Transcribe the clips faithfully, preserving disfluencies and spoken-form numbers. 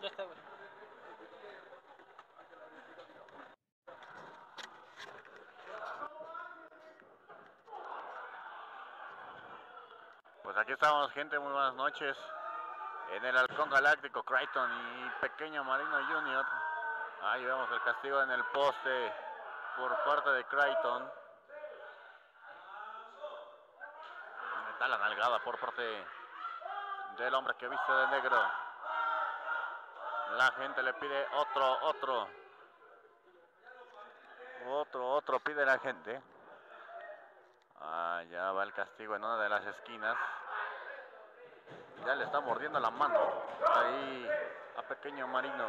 No está bueno. Pues aquí estamos, gente, muy buenas noches. En el Halcón Galáctico, Crichton y Pequeño Marino Junior. Ahí vemos el castigo en el poste por parte de Crichton. Está la nalgada por parte del hombre que viste de negro. La gente le pide otro, otro. Otro, otro pide la gente. Ah, ya va el castigo en una de las esquinas. Ya le está mordiendo la mano ahí a Pequeño Marino.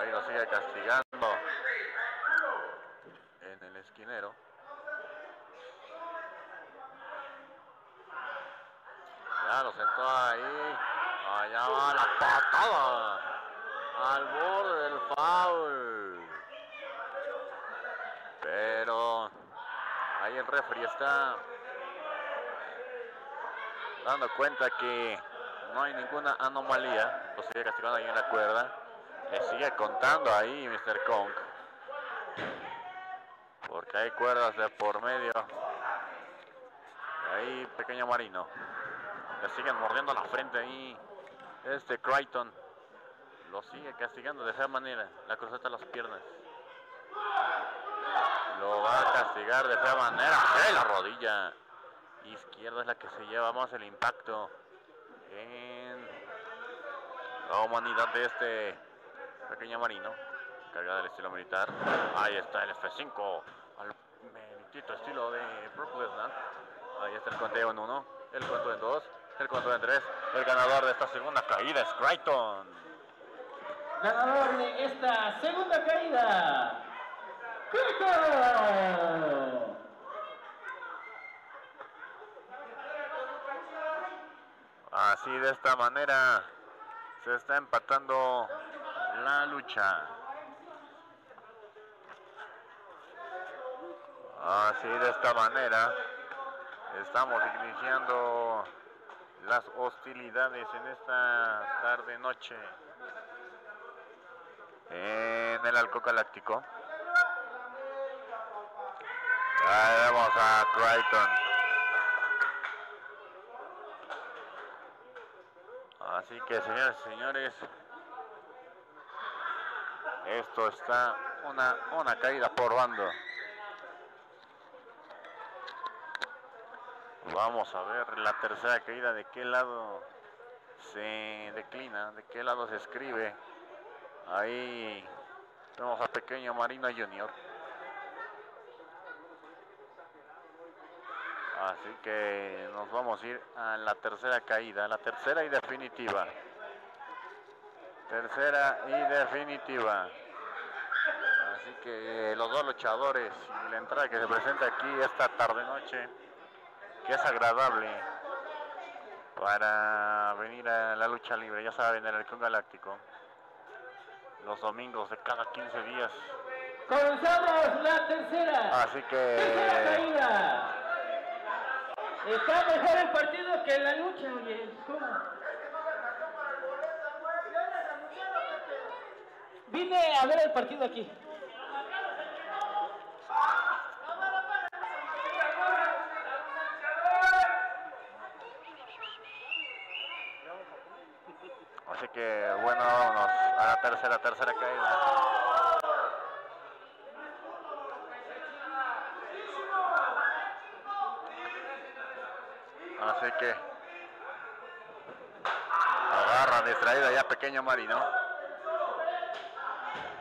Ahí lo sigue castigando en el esquinero. Ya lo sentó ahí. Allá va la patada al borde del foul. Pero ahí el referee está dando cuenta que no hay ninguna anomalía. Lo sigue castigando ahí en la cuerda. Le sigue contando ahí mister Kong, porque hay cuerdas de por medio. Ahí Pequeño Marino le siguen mordiendo la frente ahí. Este Crichton lo sigue castigando de esa manera. La cruceta a las piernas. Lo va a castigar de esa manera. ¡Eh, la rodilla! Izquierda es la que se lleva más el impacto en la humanidad de este Pequeño Marino, cargada del estilo militar. Ahí está el efe cinco al meritito estilo de Brock Lesnar. Ahí está el conteo en uno, el conteo en dos, el conteo en tres. El ganador de esta segunda caída es Crichton. Ganador de esta segunda caída, Crichton. Así, de esta manera se está empatando la lucha. Así, de esta manera estamos iniciando las hostilidades en esta tarde noche en el Halcón Galáctico. Ahí vemos a Crichton. Así que, señores y señores, esto está una, una caída por bando. Vamos a ver la tercera caída, de qué lado se declina, de qué lado se escribe. Ahí vemos a Pequeño Marino Junior. Así que nos vamos a ir a la tercera caída, la tercera y definitiva. Tercera y definitiva. Así que los dos luchadores y la entrada que se presenta aquí esta tarde-noche, que es agradable para venir a la lucha libre, ya saben, en el Halcón Galáctico. Los domingos de cada quince días. ¡Comenzamos la tercera! Así que... ¡Tercera caída! Está mejor el partido que la lucha, oye. ¿Cómo? Vine a ver el partido aquí. Así que, bueno, vámonos a la tercera, tercera caída. Así que agarra distraída ya Pequeño Marino.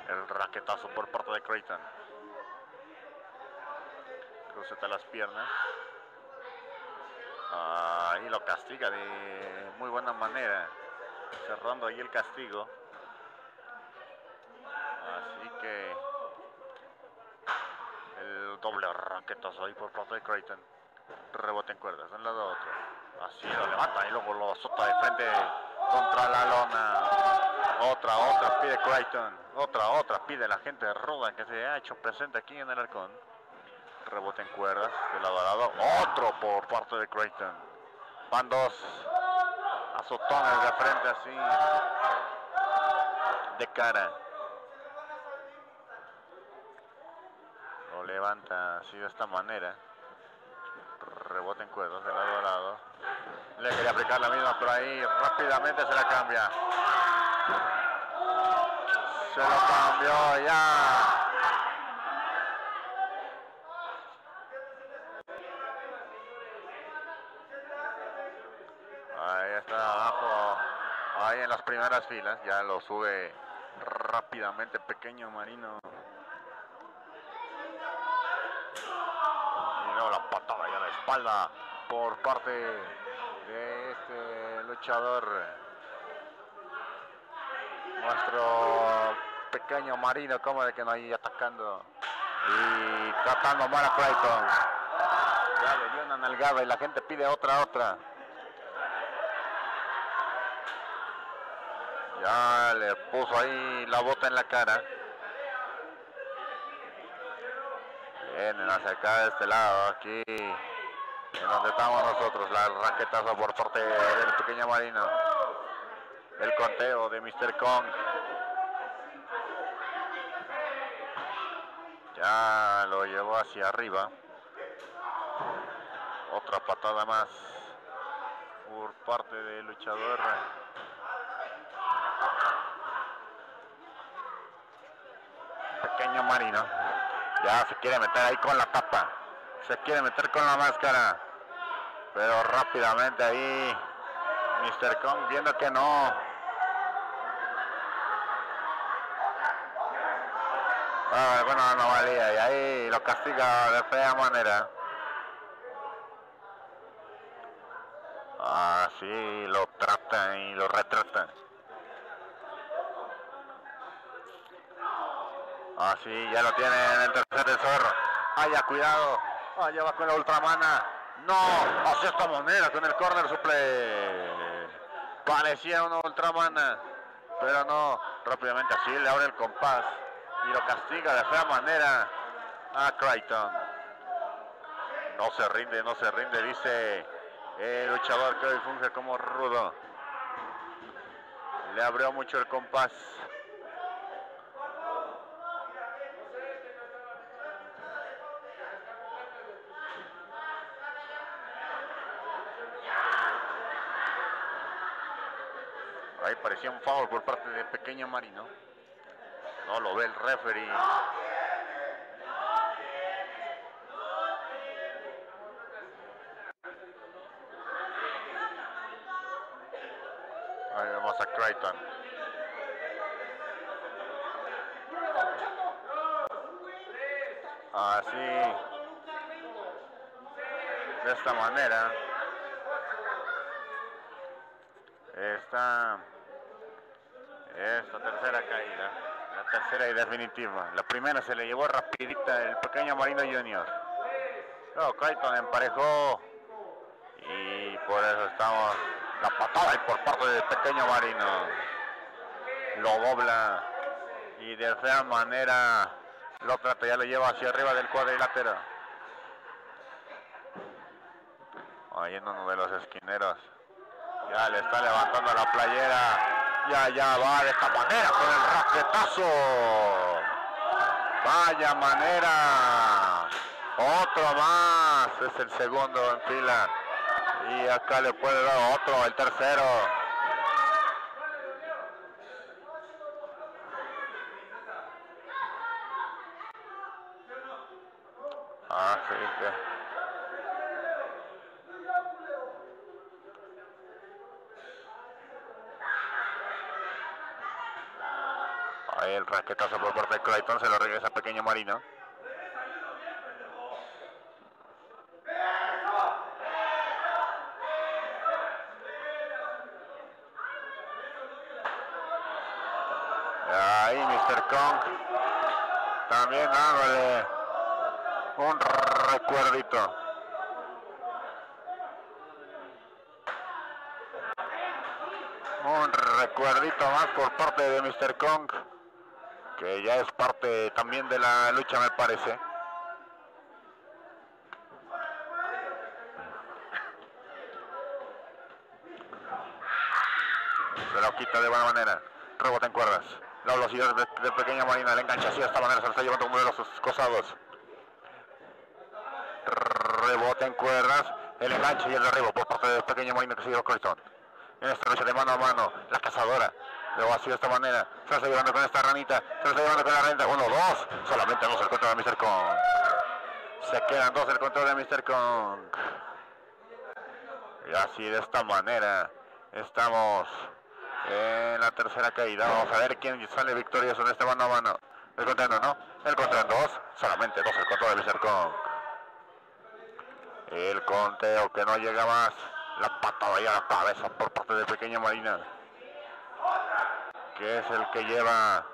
El raquetazo por parte de Crichton. Cruceta las piernas. Ahí lo castiga de muy buena manera, cerrando ahí el castigo. Así que el doble raquetazo ahí por parte de Crichton. Rebote en cuerdas, de un lado a otro. Así lo levanta y luego lo azota de frente contra la lona. Otra, otra pide Crichton. Otra, otra pide la gente ruda que se ha hecho presente aquí en el Halcón. Rebote en cuerdas, de lado a lado. Otro por parte de Crichton. Van dos. azotones de frente así, de cara. Lo levanta así de esta manera. Rebota en cuerdas de lado a lado. Le quería aplicar la misma, pero ahí rápidamente se la cambia. Se lo cambió ya. En las primeras filas, ya lo sube rápidamente Pequeño Marino. Y luego la patada y a la espalda por parte de este luchador. Nuestro Pequeño Marino, como de que no hay atacando y tratando mal a Clayton. Ya le dio una nalgada y la gente pide otra, otra. Ya le puso ahí la bota en la cara. Vienen hacia acá de este lado, aquí en donde estamos nosotros. La raquetazo por parte del Pequeño Marino. El conteo de mister Kong. Ya lo llevó hacia arriba. Otra patada más por parte del luchador. Pequeño Marino ya se quiere meter ahí con la tapa, se quiere meter con la máscara, pero rápidamente ahí mister Kong viendo que no. Ah, bueno, no valía y ahí lo castiga de fea manera. Así lo tratan y lo retratan. Así ya lo tiene en el tercer tesoro. Haya cuidado. Allá va con la ultramana. No, hace esta moneda con el corner suple. Parecía una ultramana, pero no. Rápidamente así le abre el compás y lo castiga de fea manera a Clayton. No se rinde, no se rinde, dice el luchador que hoy funge como rudo. Le abrió mucho el compás. Ahí parecía un foul por parte de Pequeño Marino. No lo ve el referee. Ahí vemos a Clayton. Así. De esta manera. Está... Esta tercera caída, la tercera y definitiva. La primera se le llevó rapidita el Pequeño Marino Junior. Luego Clayton emparejó y por eso estamos. La patada y por parte del Pequeño Marino. Lo dobla y de esa manera lo trata, ya lo lleva hacia arriba del cuadrilátero. Ahí en uno de los esquineros. Ya le está levantando la playera. Ya, ya va de esta manera con el raquetazo. Vaya manera. Otro más. Es el segundo en fila. Y acá le puede dar otro, el tercero. Ah, sí, que... Ahí el raquetazo por parte de Clayton, se lo regresa Pequeño Marino. Ahí mister Kong también dándole un recuerdito. Un recuerdito más por parte de mister Kong, que ya es parte también de la lucha, me parece. Se lo quita de buena manera. Rebota en cuerdas. La velocidad de, de Pequeño Marino. Le engancha así hasta la manera. Se lo está llevando uno de los cosados. Rebota en cuerdas. El enganche y el derribo por parte de Pequeño Marino que sigue los Colton. En esta lucha de mano a mano. La cazadora. Lo vacío de esta manera. Se lo está llevando con esta ranita. Se lo está llevando con la ranita. Uno, dos. Solamente dos el control de mister Kong. Se quedan dos el control de mister Kong. Y así de esta manera estamos en la tercera caída. Vamos a ver quién sale victorioso en este mano a mano. El contra uno, ¿no? El contra en dos. Solamente dos el control de mister Kong. El conteo que no llega más. La patada y a la cabeza por parte de Pequeño Marino, que es el que lleva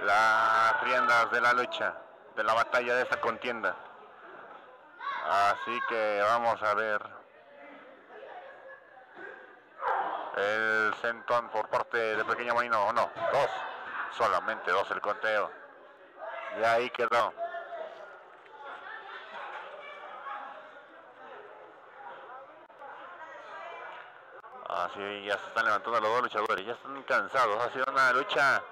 las riendas de la lucha, de la batalla de esta contienda. Así que vamos a ver el sentón por parte de Pequeño Marino. Uno, dos, solamente dos el conteo. Y ahí quedó. Así ya se están levantando los dos luchadores, ya están cansados. Ha sido una lucha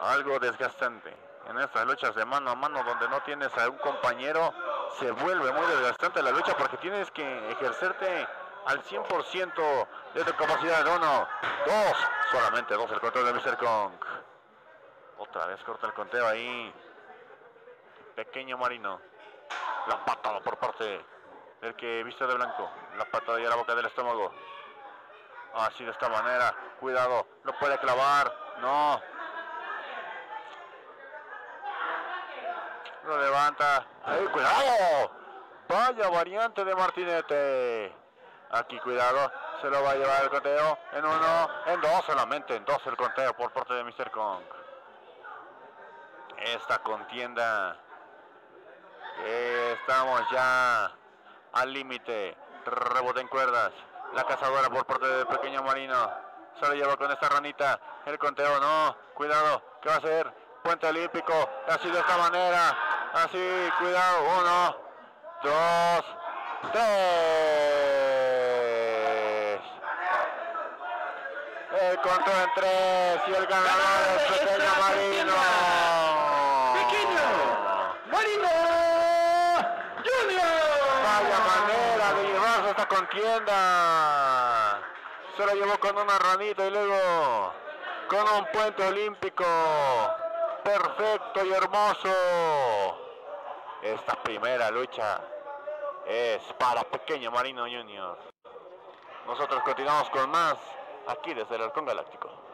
algo desgastante. En estas luchas de mano a mano donde no tienes a un compañero, se vuelve muy desgastante la lucha porque tienes que ejercerte al cien por ciento de tu capacidad. Uno, dos, solamente dos el control de mister Kong. Otra vez corta el conteo ahí Pequeño Marino. La patada por parte del que viste de blanco. La patada y a la boca del estómago. Así de esta manera, cuidado, lo puede clavar, no. Lo levanta, ¡ay, cuidado! Vaya variante de martinete. Aquí cuidado, se lo va a llevar el conteo, en uno, en dos, solamente en dos el conteo por parte de mister Kong. Esta contienda, estamos ya al límite, rebote en cuerdas. La cazadora por parte de Pequeño Marino. Se lo lleva con esta ranita. El conteo no. Cuidado. ¿Qué va a hacer? Puente olímpico. Así de esta manera. Así. Cuidado. Uno. Dos. Tres. El conteo en tres. Y el ganador es Pequeño Marino. Pequeño Marino Junior. Vaya manera de llevarse esta contienda. Se lo llevó con una ranita y luego con un puente olímpico. Perfecto y hermoso. Esta primera lucha es para Pequeño Marino Junior. Nosotros continuamos con más aquí desde el Halcón Galáctico.